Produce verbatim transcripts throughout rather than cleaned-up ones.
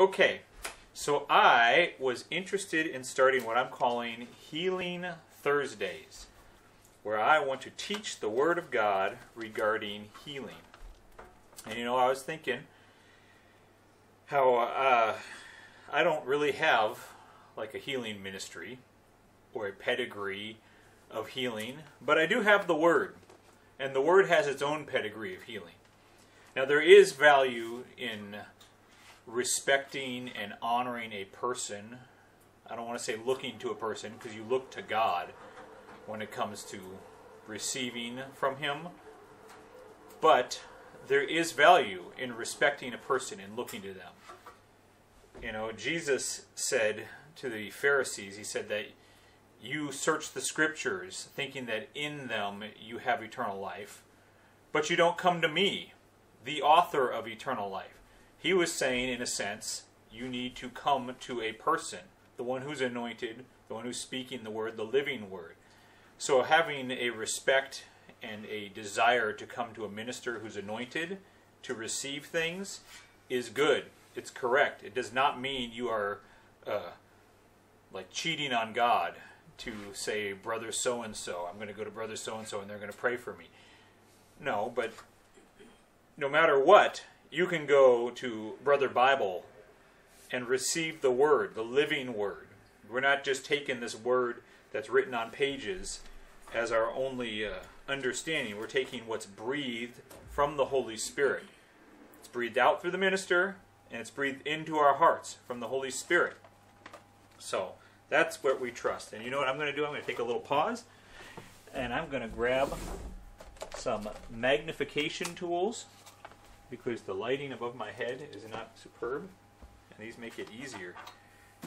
Okay, so I was interested in starting what I'm calling Healing Thursdays, where I want to teach the Word of God regarding healing. And you know, I was thinking how uh, I don't really have like a healing ministry or a pedigree of healing, but I do have the Word, and the Word has its own pedigree of healing. Now, there is value in respecting and honoring a person. I don't want to say looking to a person, because you look to God when it comes to receiving from Him. But there is value in respecting a person and looking to them. You know, Jesus said to the Pharisees, He said that you search the Scriptures thinking that in them you have eternal life, but you don't come to me, the author of eternal life. He was saying, in a sense, you need to come to a person, the one who's anointed, the one who's speaking the Word, the living Word. So having a respect and a desire to come to a minister who's anointed to receive things is good. It's correct. It does not mean you are uh, like cheating on God to say, brother so-and-so, I'm going to go to brother so-and-so and they're going to pray for me. No, but no matter what, you can go to Brother Bible and receive the Word, the living Word. We're not just taking this Word that's written on pages as our only uh, understanding. We're taking what's breathed from the Holy Spirit. It's breathed out through the minister, and it's breathed into our hearts from the Holy Spirit. So that's what we trust. And you know what I'm going to do? I'm going to take a little pause, and I'm going to grab some magnification tools, because the lighting above my head is not superb, and these make it easier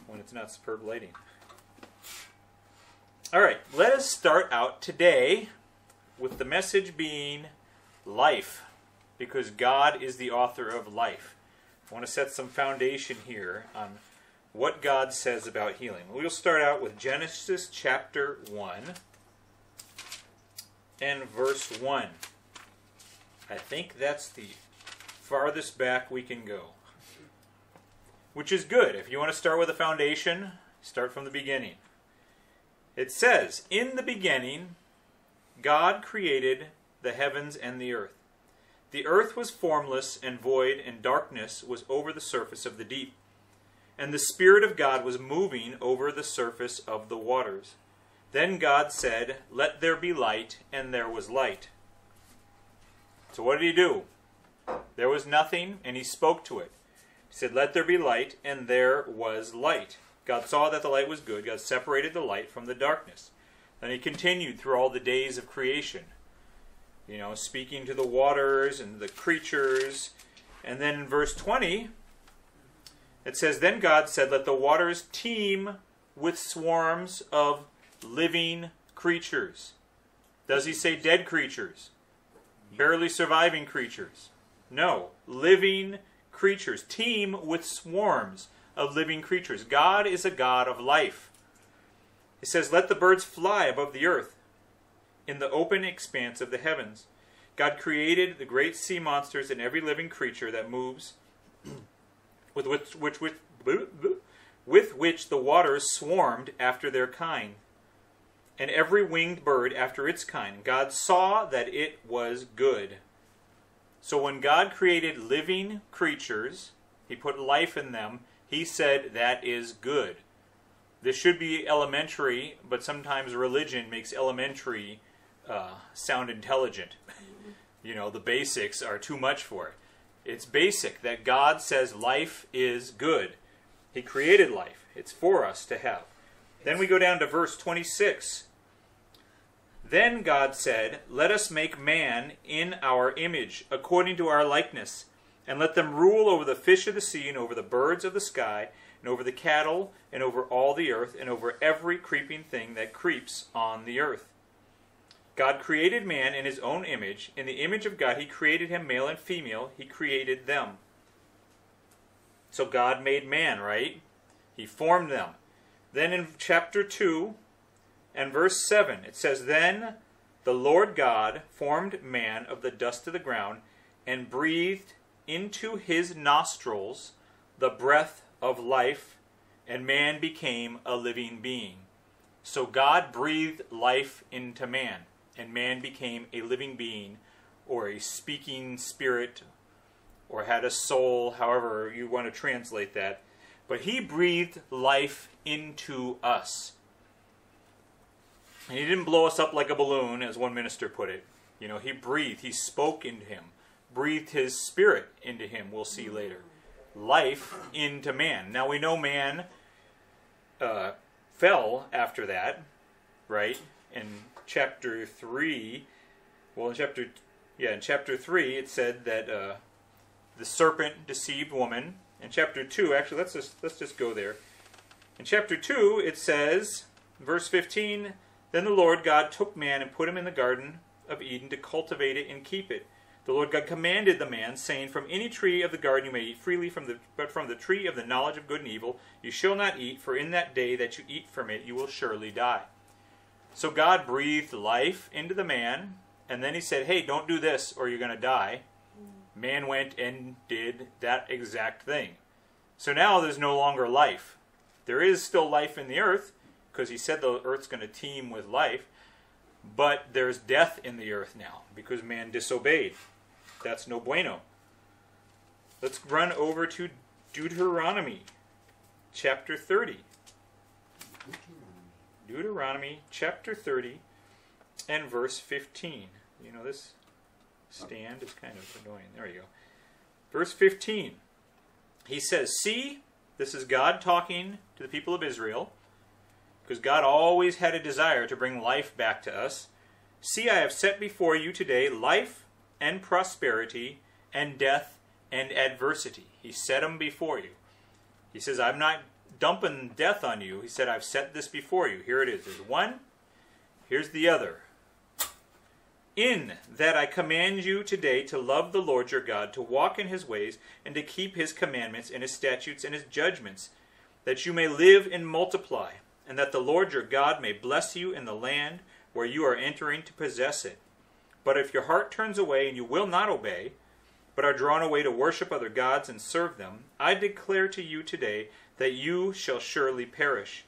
when it's not superb lighting. Alright, let us start out today with the message being life, because God is the author of life. I want to set some foundation here on what God says about healing. We'll start out with Genesis chapter one and verse one. I think that's the farthest back we can go, which is good. If you want to start with a foundation, start from the beginning. It says, in the beginning, God created the heavens and the earth. The earth was formless and void, and darkness was over the surface of the deep. And the Spirit of God was moving over the surface of the waters. Then God said, let there be light, and there was light. So what did He do? There was nothing, and He spoke to it. He said, let there be light, and there was light. God saw that the light was good. God separated the light from the darkness. Then He continued through all the days of creation, you know, speaking to the waters and the creatures. And then in verse twenty, it says, then God said, let the waters teem with swarms of living creatures. Does He say dead creatures? Barely surviving creatures? No, living creatures. Teem with swarms of living creatures. God is a God of life. It says, let the birds fly above the earth in the open expanse of the heavens. God created the great sea monsters and every living creature that moves, with which, which, which, with which the waters swarmed after their kind, and every winged bird after its kind. God saw that it was good. So when God created living creatures, He put life in them, He said that is good. This should be elementary, but sometimes religion makes elementary uh, sound intelligent. You know, the basics are too much for it. It's basic that God says life is good. He created life. It's for us to have. Then we go down to verse twenty-six. Then God said, let us make man in our image, according to our likeness, and let them rule over the fish of the sea, and over the birds of the sky, and over the cattle, and over all the earth, and over every creeping thing that creeps on the earth. God created man in His own image. In the image of God He created him, male and female He created them. So God made man, right? He formed them. Then in chapter two and verse seven, it says, then the Lord God formed man of the dust of the ground and breathed into his nostrils the breath of life, and man became a living being. So God breathed life into man, and man became a living being, or a speaking spirit, or had a soul, however you want to translate that. But he breathed life into us. And he didn't blow us up like a balloon, as one minister put it. You know, he breathed, he spoke into him, breathed his spirit into him, we'll see later. Life into man. Now we know man uh, fell after that, right? In chapter three, well in chapter, yeah, in chapter three it said that uh, the serpent deceived woman. In chapter two, actually let's just, let's just go there. In chapter two it says, verse fifteen, "Then the Lord God took man and put him in the garden of Eden to cultivate it and keep it. The Lord God commanded the man, saying, From any tree of the garden you may eat freely, from the, but from the tree of the knowledge of good and evil you shall not eat, for in that day that you eat from it you will surely die." So God breathed life into the man, and then he said, hey, don't do this or you're going to die. Man went and did that exact thing. So now there's no longer life. There is still life in the earth, because he said the earth's going to teem with life, but there's death in the earth now, because man disobeyed. That's no bueno. Let's run over to Deuteronomy chapter thirty. Deuteronomy chapter thirty and verse fifteen. You know, this stand is kind of annoying. There you go. Verse fifteen. He says, see, this is God talking to the people of Israel, because God always had a desire to bring life back to us. See, I have set before you today life and prosperity and death and adversity. He set them before you. He says, I'm not dumping death on you. He said, I've set this before you. Here it is. There's one. Here's the other. In that I command you today to love the Lord your God, to walk in his ways, and to keep his commandments and his statutes and his judgments, that you may live and multiply, and that the Lord your God may bless you in the land where you are entering to possess it. But if your heart turns away and you will not obey, but are drawn away to worship other gods and serve them, I declare to you today that you shall surely perish.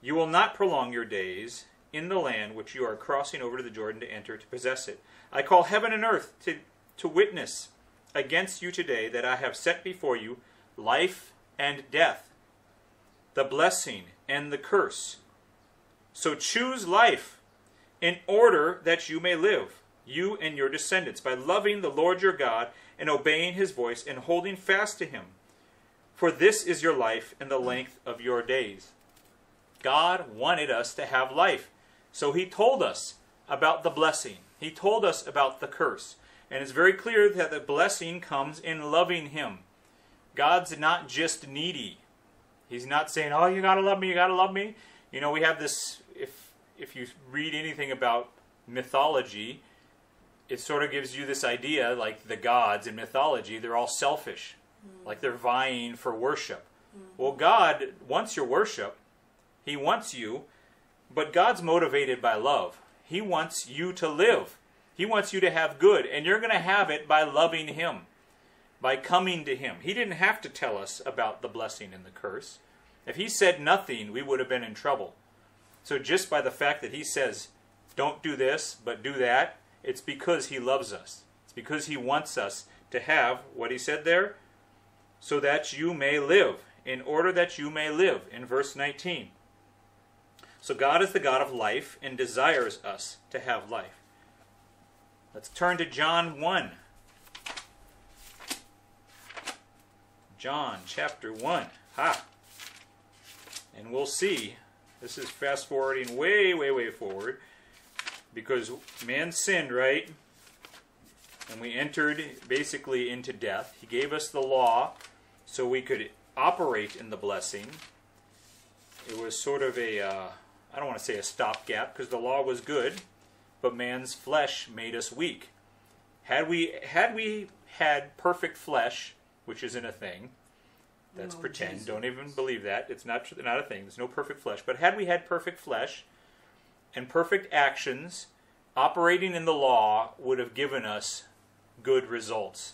You will not prolong your days in the land which you are crossing over to the Jordan to enter to possess it. I call heaven and earth to, to witness against you today that I have set before you life and death, the blessing and the curse. So choose life in order that you may live, you and your descendants, by loving the Lord your God and obeying his voice and holding fast to him. For this is your life and the length of your days. God wanted us to have life. So he told us about the blessing. He told us about the curse. And it's very clear that the blessing comes in loving him. God's not just needy. He's not saying, oh, you gotta love me, you gotta love me. You know, we have this, if, if you read anything about mythology, it sort of gives you this idea, like the gods in mythology, they're all selfish. Mm-hmm. Like they're vying for worship. Mm-hmm. Well, God wants your worship. He wants you, but God's motivated by love. He wants you to live. He wants you to have good, and you're going to have it by loving him, by coming to him. He didn't have to tell us about the blessing and the curse. If he said nothing, we would have been in trouble. So just by the fact that he says, don't do this, but do that, it's because he loves us. It's because he wants us to have what he said there, so that you may live, in order that you may live, in verse nineteen. So God is the God of life and desires us to have life. Let's turn to John one. John chapter one. Ha! And we'll see. This is fast forwarding way, way, way forward. Because man sinned, right? And we entered basically into death. He gave us the law so we could operate in the blessing. It was sort of a, uh, I don't want to say a stopgap, because the law was good, but man's flesh made us weak. Had we had we had perfect flesh, which isn't a thing, that's no, pretend, Jesus. Don't even believe that, it's not, not a thing, there's no perfect flesh, but had we had perfect flesh and perfect actions, operating in the law would have given us good results.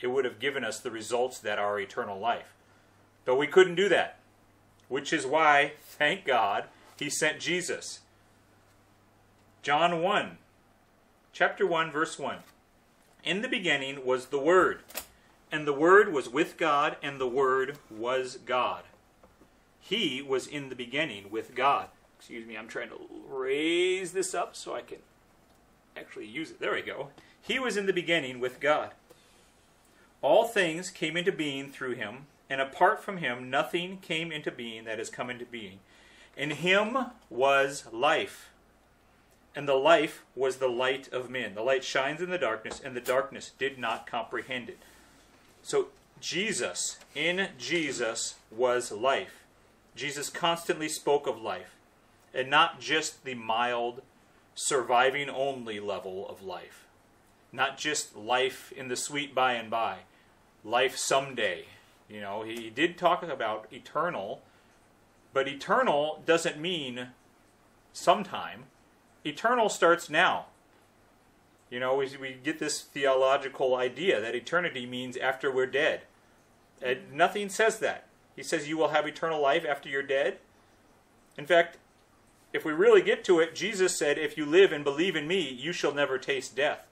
It would have given us the results that are eternal life. Though we couldn't do that, which is why, thank God, he sent Jesus. John one, chapter one, verse one. In the beginning was the Word, and the Word was with God, and the Word was God. He was in the beginning with God. Excuse me, I'm trying to raise this up so I can actually use it. There we go. He was in the beginning with God. All things came into being through him, and apart from him nothing came into being that has come into being. In him was life, and the life was the light of men. The light shines in the darkness, and the darkness did not comprehend it. So Jesus, in Jesus was life. Jesus constantly spoke of life, and not just the mild, surviving only level of life. Not just life in the sweet by and by, life someday. You know, he did talk about eternal, but eternal doesn't mean sometime. Eternal starts now. You know, we, we get this theological idea that eternity means after we're dead. And nothing says that. He says you will have eternal life after you're dead. In fact, if we really get to it, Jesus said, if you live and believe in me, you shall never taste death.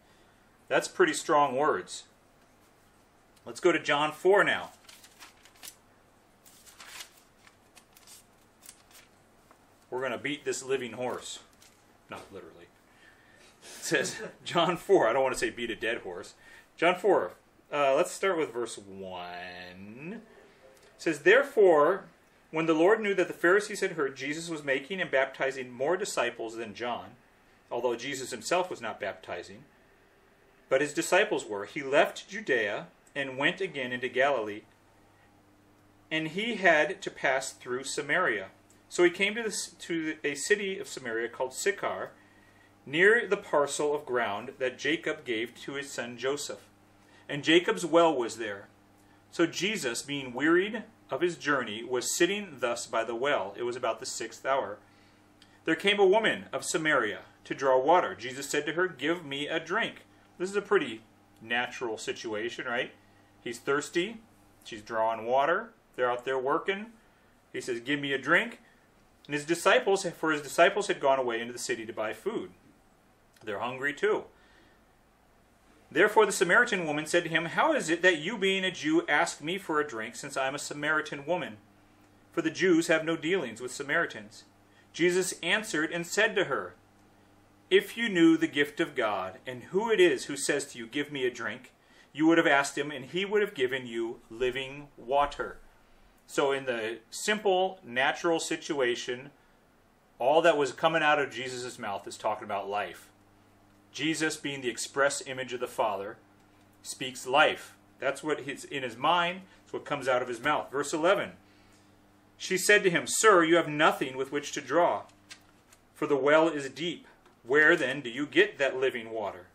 That's pretty strong words. Let's go to John four now. We're going to beat this living horse. Not literally. It says, John four. I don't want to say beat a dead horse. John four. Uh, let's start with verse one. It says, therefore, when the Lord knew that the Pharisees had heard Jesus was making and baptizing more disciples than John, although Jesus himself was not baptizing, but his disciples were, he left Judea and went again into Galilee, and he had to pass through Samaria. So he came to, the, to a city of Samaria called Sychar, near the parcel of ground that Jacob gave to his son Joseph. And Jacob's well was there. So Jesus, being wearied of his journey, was sitting thus by the well. It was about the sixth hour. There came a woman of Samaria to draw water. Jesus said to her, give me a drink. This is a pretty natural situation, right? He's thirsty. She's drawing water. They're out there working. He says, give me a drink. And his disciples, for his disciples had gone away into the city to buy food. They're hungry too. Therefore the Samaritan woman said to him, how is it that you, being a Jew, ask me for a drink, since I am a Samaritan woman? For the Jews have no dealings with Samaritans. Jesus answered and said to her, if you knew the gift of God, and who it is who says to you, give me a drink, you would have asked him, and he would have given you living water. So in the simple, natural situation, all that was coming out of Jesus' mouth is talking about life. Jesus, being the express image of the Father, speaks life. That's what is in his mind. That's what comes out of his mouth. Verse eleven, she said to him, sir, you have nothing with which to draw, for the well is deep. Where then do you get that living water?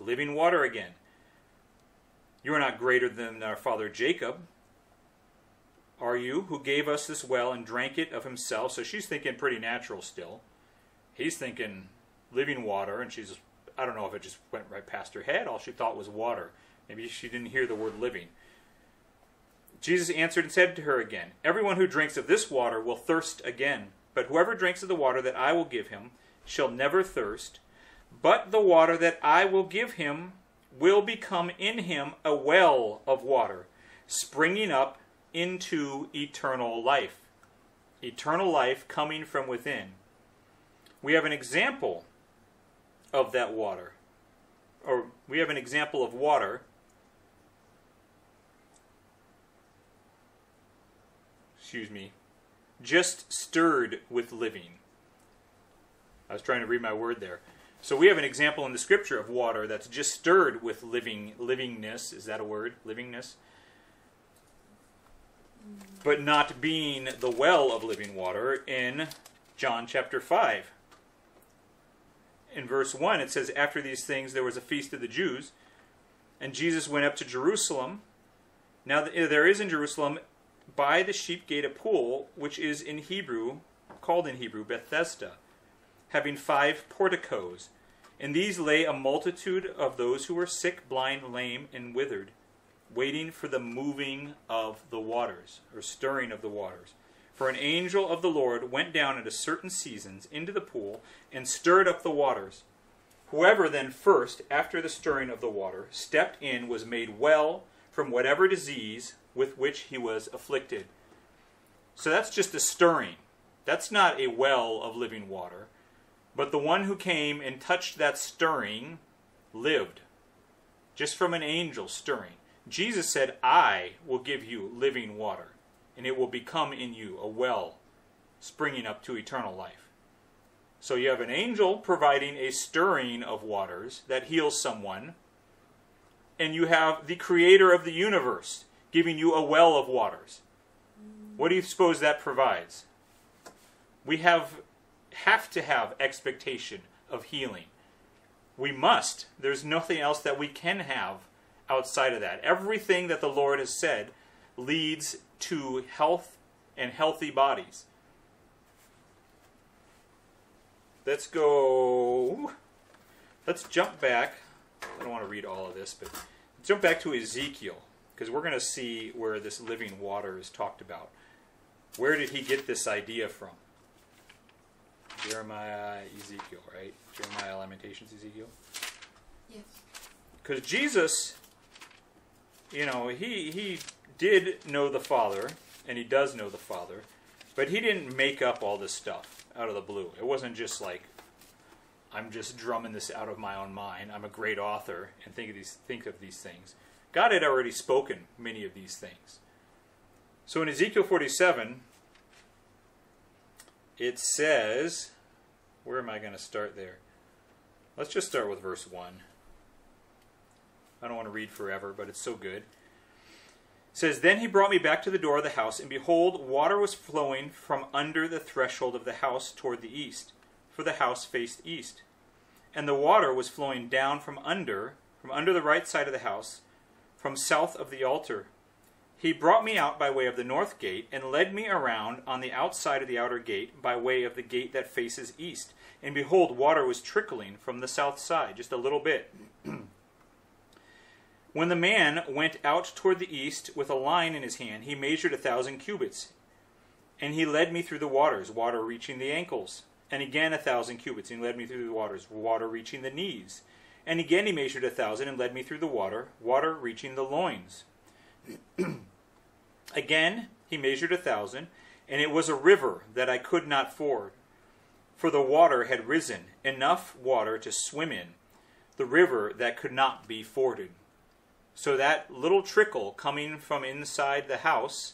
Living water again. You are not greater than our father Jacob, are you, who gave us this well and drank it of himself? So she's thinking pretty natural still. He's thinking living water, and she's, I don't know if it just went right past her head. All she thought was water. Maybe she didn't hear the word living. Jesus answered and said to her again, everyone who drinks of this water will thirst again, but whoever drinks of the water that I will give him shall never thirst, but the water that I will give him will become in him a well of water, springing up into eternal life. Eternal life coming from within. We have an example of that water, or we have an example of water. Excuse me. Just stirred with living. I was trying to read my word there. So we have an example in the scripture of water that's just stirred with living, livingness. Is that a word? Livingness? But not being the well of living water in John chapter five. In verse one it says, after these things there was a feast of the Jews, and Jesus went up to Jerusalem. Now there is in Jerusalem by the sheep gate a pool, which is in Hebrew, called in Hebrew Bethesda, having five porticos. In these lay a multitude of those who were sick, blind, lame, and withered. waiting for the moving of the waters, or stirring of the waters. For an angel of the Lord went down at a certain seasons into the pool and stirred up the waters. Whoever then first, after the stirring of the water, stepped in was made well from whatever disease with which he was afflicted. So that's just the stirring. That's not a well of living water. But the one who came and touched that stirring lived. Just from an angel stirring. Jesus said, I will give you living water, and it will become in you a well springing up to eternal life. So you have an angel providing a stirring of waters that heals someone, and you have the creator of the universe giving you a well of waters. What do you suppose that provides? We have, have to have expectation of healing. We must. There's nothing else that we can have outside of that. Everything that the Lord has said leads to health and healthy bodies. Let's go, let's jump back. I don't want to read all of this, but jump back to Ezekiel, because we're going to see where this living water is talked about. Where did he get this idea from? Jeremiah, Ezekiel, right? Jeremiah, Lamentations, Ezekiel? Yes. Because Jesus, you know, he, he did know the Father, and he does know the Father, but he didn't make up all this stuff out of the blue. It wasn't just like, I'm just drumming this out of my own mind. I'm a great author, and think of these, think of these things. God had already spoken many of these things. So in Ezekiel forty-seven, it says, where am I going to start there? Let's just start with verse one. I don't want to read forever, but it's so good. It says, Then he brought me back to the door of the house, and behold, water was flowing from under the threshold of the house toward the east, for the house faced east. And the water was flowing down from under, from under the right side of the house, from south of the altar. He brought me out by way of the north gate, and led me around on the outside of the outer gate, by way of the gate that faces east. And behold, water was trickling from the south side, just a little bit. When the man went out toward the east with a line in his hand, he measured a thousand cubits, and he led me through the waters, water reaching the ankles. And again a thousand cubits, and he led me through the waters, water reaching the knees. And again he measured a thousand, and led me through the water, water reaching the loins. Again he measured a thousand, and it was a river that I could not ford, for the water had risen, enough water to swim in, the river that could not be forded. So that little trickle coming from inside the house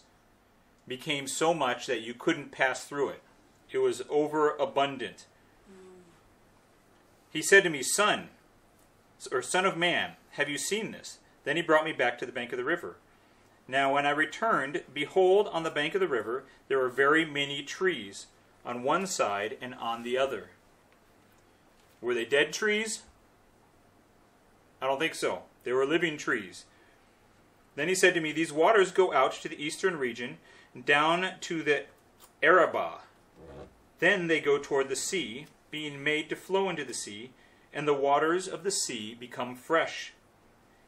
became so much that you couldn't pass through it. It was overabundant. Mm. He said to me, Son, or Son of Man, have you seen this? Then he brought me back to the bank of the river. Now when I returned, behold, on the bank of the river there were very many trees, on one side and on the other. Were they dead trees? I don't think so. They were living trees. Then he said to me, These waters go out to the eastern region, down to the Arabah. Then they go toward the sea, being made to flow into the sea, and the waters of the sea become fresh.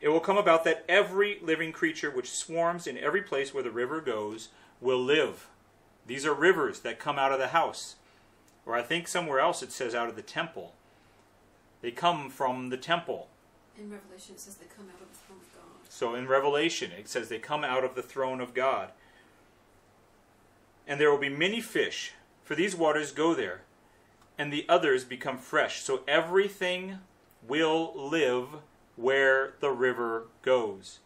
It will come about that every living creature which swarms in every place where the river goes will live. These are rivers that come out of the house. Or I think somewhere else it says out of the temple. They come from the temple. In Revelation it says they come out of the throne of God. So in Revelation it says they come out of the throne of God. And there will be many fish, for these waters go there, and the others become fresh. So everything will live where the river goes.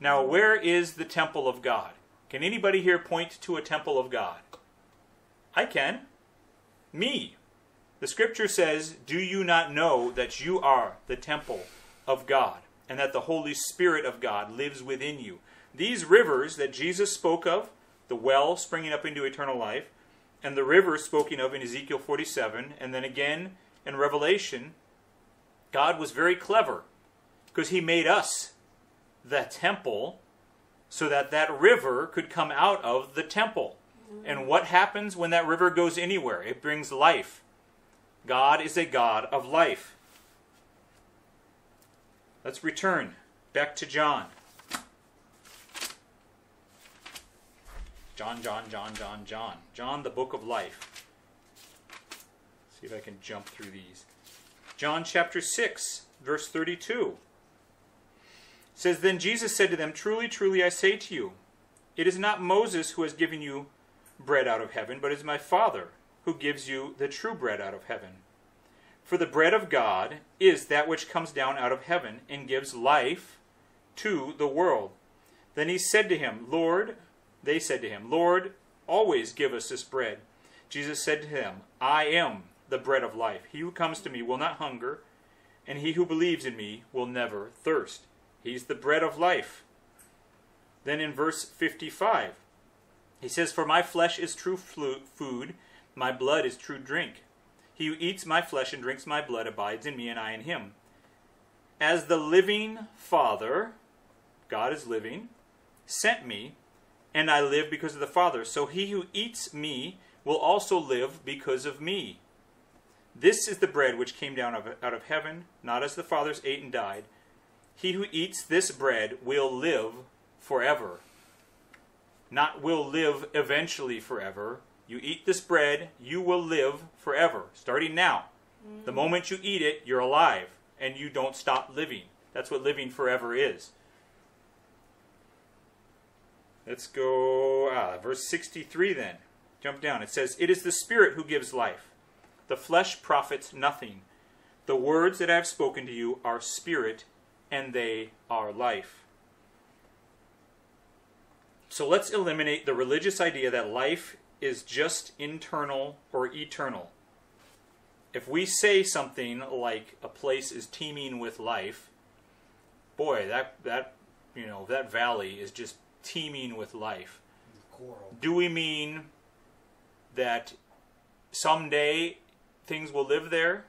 Now where is the temple of God? Can anybody here point to a temple of God? I can. Me. The scripture says, Do you not know that you are the temple of God, and that the Holy Spirit of God lives within you? These rivers that Jesus spoke of, the well springing up into eternal life, and the river spoken of in Ezekiel forty-seven, and then again in Revelation, God was very clever, because he made us the temple so that that river could come out of the temple. And what happens when that river goes anywhere? It brings life. God is a God of life. Let's return back to John. John, John, John, John, John. John, the book of life. Let's see if I can jump through these. John chapter six, verse thirty-two. It says, Then Jesus said to them, Truly, truly, I say to you, it is not Moses who has given you bread out of heaven, but it is my Father who gives you the true bread out of heaven. For the bread of God is that which comes down out of heaven and gives life to the world. Then he said to him, Lord, they said to him, Lord, always give us this bread. Jesus said to him, I am the bread of life. He who comes to me will not hunger, and he who believes in me will never thirst. He's the bread of life. Then in verse fifty-five, he says, For my flesh is true food, my blood is true drink. He who eats my flesh and drinks my blood abides in me, and I in him. As the living Father, God is living, sent me, and I live because of the Father. So he who eats me will also live because of me. This is the bread which came down out of heaven, not as the fathers ate and died. He who eats this bread will live forever. Not will live eventually forever. You eat this bread, you will live forever, starting now. Mm-hmm. The moment you eat it, you're alive, and you don't stop living. That's what living forever is. Let's go, ah, verse sixty-three then. Jump down. It says, It is the Spirit who gives life. The flesh profits nothing. The words that I have spoken to you are spirit, and they are life. So let's eliminate the religious idea that life is just internal or eternal. If we say something like a place is teeming with life, boy, that, that, you know, that valley is just teeming with life. Coral. Do we mean that someday things will live there?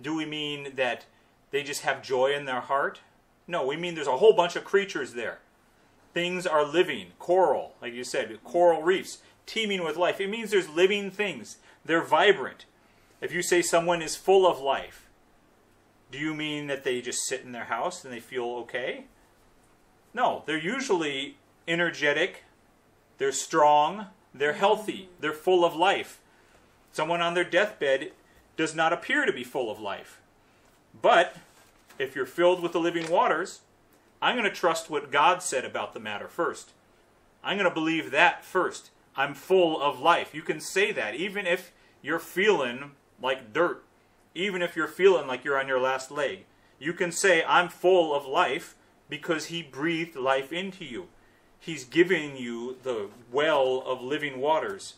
Do we mean that they just have joy in their heart? No, we mean there's a whole bunch of creatures there. Things are living. Coral, like you said, coral reefs teeming with life. It means there's living things. They're vibrant. If you say someone is full of life, do you mean that they just sit in their house and they feel okay? No, they're usually energetic, they're strong, they're healthy, they're full of life. Someone on their deathbed does not appear to be full of life. But if you're filled with the living waters, I'm going to trust what God said about the matter first. I'm going to believe that first. I'm full of life. You can say that even if you're feeling like dirt, even if you're feeling like you're on your last leg. You can say, I'm full of life, because he breathed life into you. He's giving you the well of living waters.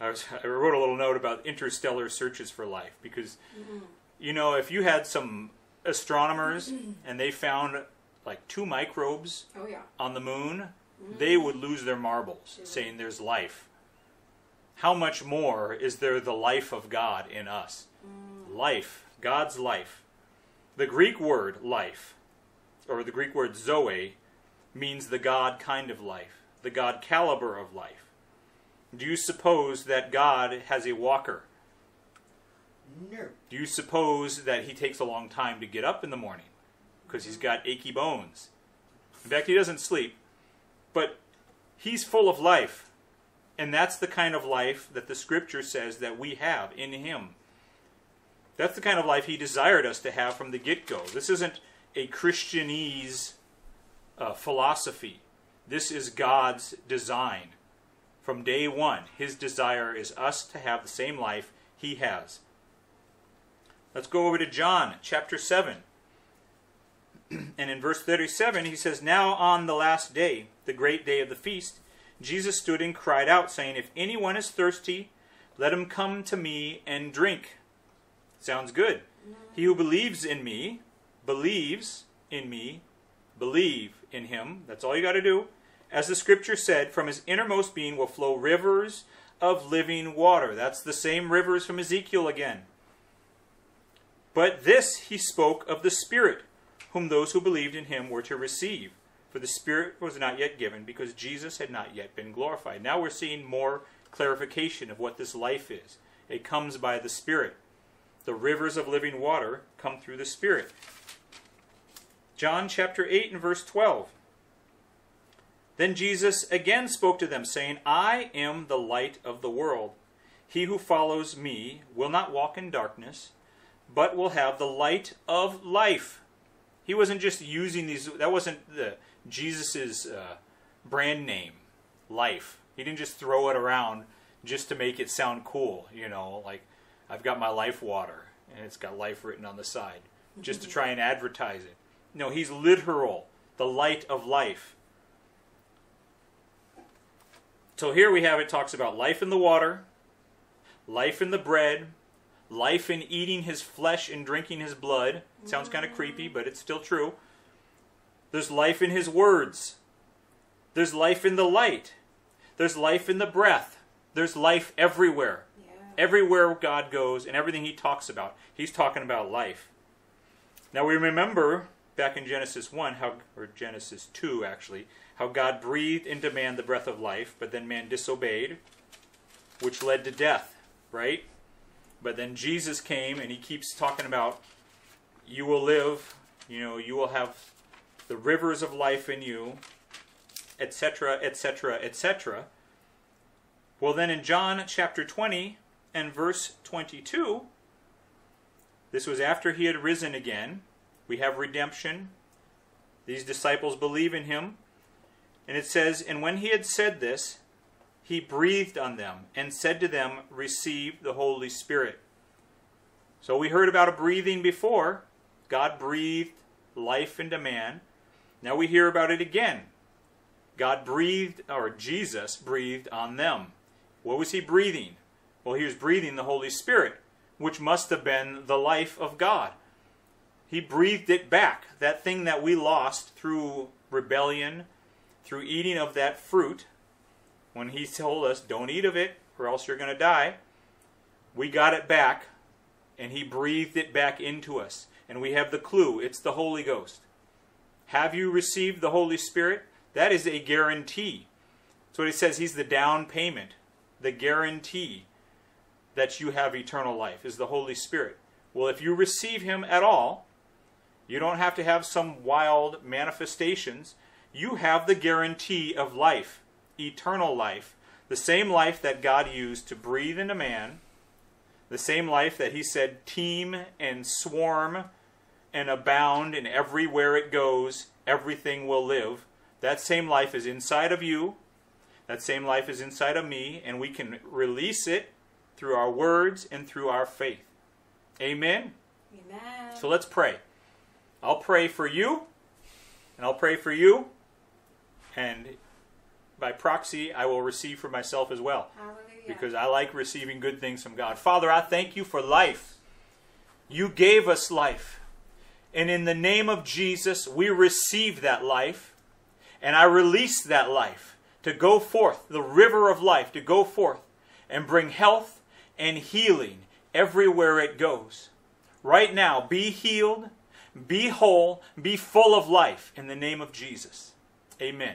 I, was, I wrote a little note about interstellar searches for life, because, mm-hmm. you know, if you had some astronomers and they found like two microbes oh, yeah. on the moon, mm-hmm. they would lose their marbles, yeah. saying there's life. How much more is there the life of God in us? Mm. Life. God's life. The Greek word life, or the Greek word zoe, means the God kind of life, the God caliber of life. Do you suppose that God has a walker? No. Do you suppose that he takes a long time to get up in the morning because he's got achy bones? In fact, he doesn't sleep, but he's full of life, and that's the kind of life that the Scripture says that we have in him. That's the kind of life he desired us to have from the get-go. This isn't a Christianese uh, philosophy. This is God's design. From day one, his desire is us to have the same life he has. Let's go over to John chapter seven. And in verse thirty-seven, he says, Now on the last day, the great day of the feast, Jesus stood and cried out, saying, If anyone is thirsty, let him come to me and drink. Sounds good. He who believes in me, believes in me, believe in him. That's all you got to do. As the Scripture said, from his innermost being will flow rivers of living water. That's the same rivers from Ezekiel again. But this he spoke of the Spirit, whom those who believed in him were to receive. For the Spirit was not yet given, because Jesus had not yet been glorified. Now we're seeing more clarification of what this life is. It comes by the Spirit. The rivers of living water come through the Spirit. John chapter eight and verse twelve. Then Jesus again spoke to them, saying, I am the light of the world. He who follows me will not walk in darkness, but will have the light of life. He wasn't just using these, that wasn't the Jesus's uh, brand name, life. He didn't just throw it around just to make it sound cool, you know, like I've got my life water and it's got life written on the side just to try and advertise it. No, he's literal, the light of life. So here we have it talks about life in the water, life in the bread, life in eating his flesh and drinking his blood. It sounds kind of creepy, but it's still true. There's life in his words. There's life in the light. There's life in the breath. There's life everywhere. Yeah. Everywhere God goes and everything he talks about, he's talking about life. Now we remember back in Genesis one, how, or Genesis two actually, how God breathed into man the breath of life, but then man disobeyed, which led to death, right? But then Jesus came and he keeps talking about, you will live, you know, you will have the rivers of life in you, et cetera, et cetera, et cetera. Well, then in John chapter twenty and verse twenty-two, this was after he had risen again. We have redemption. These disciples believe in him. And it says, and when he had said this, he breathed on them and said to them, receive the Holy Spirit. So we heard about a breathing before. God breathed life into man. Now we hear about it again. God breathed, or Jesus breathed on them. What was he breathing? Well, he was breathing the Holy Spirit, which must have been the life of God. He breathed it back, that thing that we lost through rebellion, through eating of that fruit, when he told us, don't eat of it, or else you're going to die. We got it back, and he breathed it back into us. And we have the clue, it's the Holy Ghost. Have you received the Holy Spirit? That is a guarantee. That's what he says, he's the down payment, the guarantee that you have eternal life is the Holy Spirit. Well, if you receive him at all, you don't have to have some wild manifestations. You have the guarantee of life, eternal life, the same life that God used to breathe into man, the same life that he said teem and swarm and abound, and everywhere it goes, everything will live. That same life is inside of you. That same life is inside of me, and we can release it through our words and through our faith. Amen? Amen. So let's pray. I'll pray for you, and I'll pray for you, and by proxy, I will receive for myself as well. Hallelujah. Because I like receiving good things from God. Father, I thank you for life. You gave us life, and in the name of Jesus, we receive that life. And I release that life to go forth, the river of life, to go forth and bring health and healing everywhere it goes. Right now, be healed, be whole, be full of life in the name of Jesus. Amen.